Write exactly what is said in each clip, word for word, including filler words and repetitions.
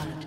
blood.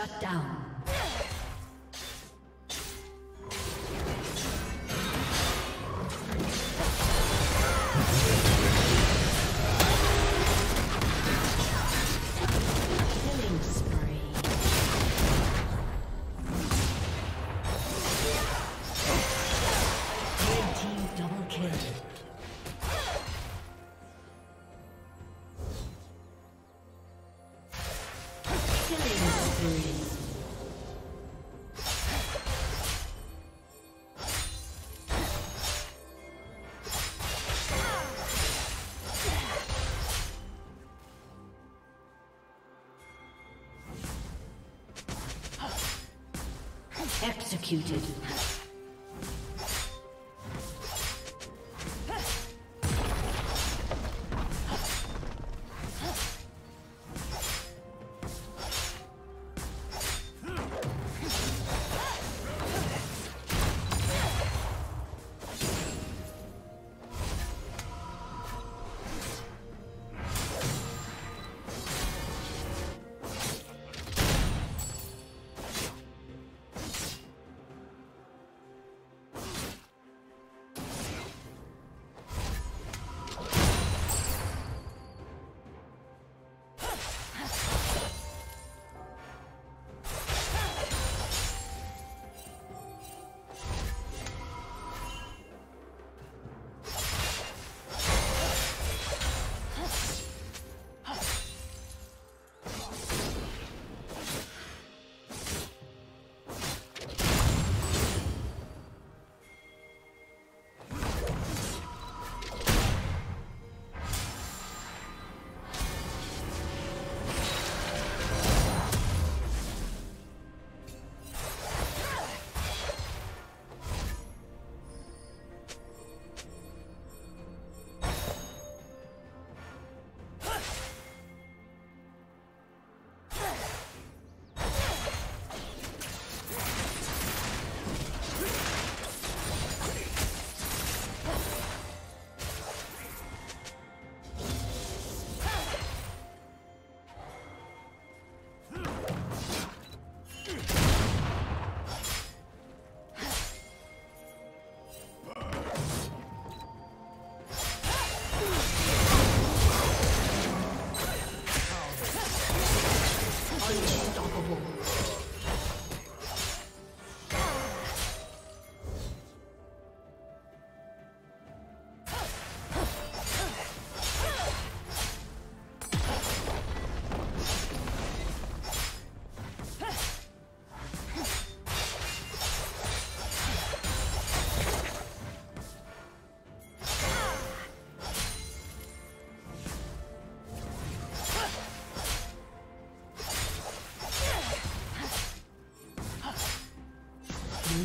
Shut down. Executed. Blue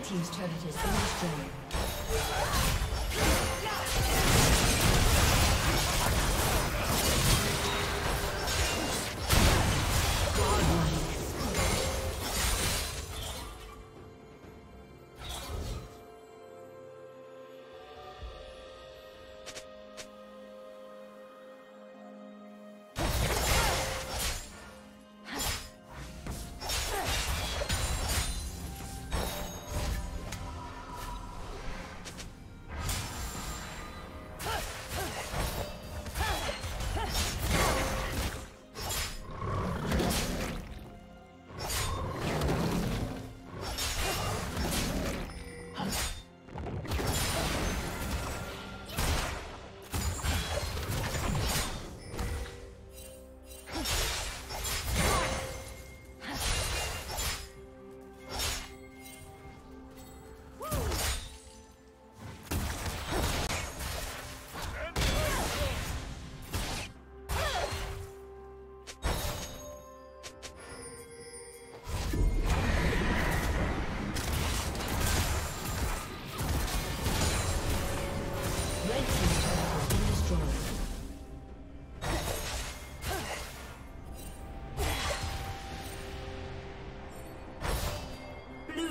Team's turret has been destroyed.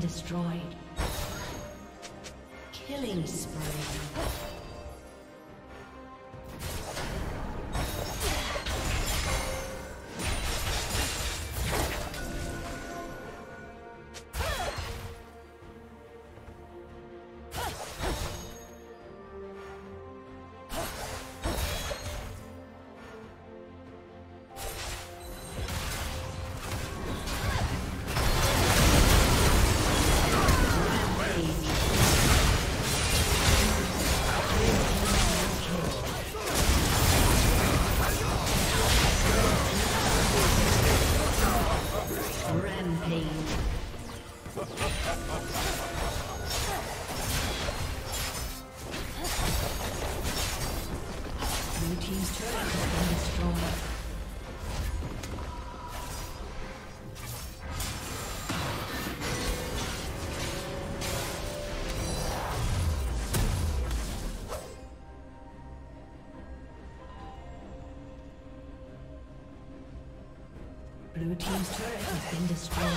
Destroyed. Killing spree. Blue team's turret has been destroyed.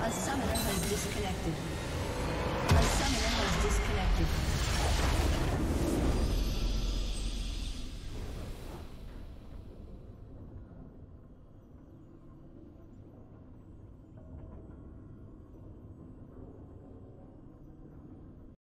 A summoner has disconnected. A summoner has disconnected.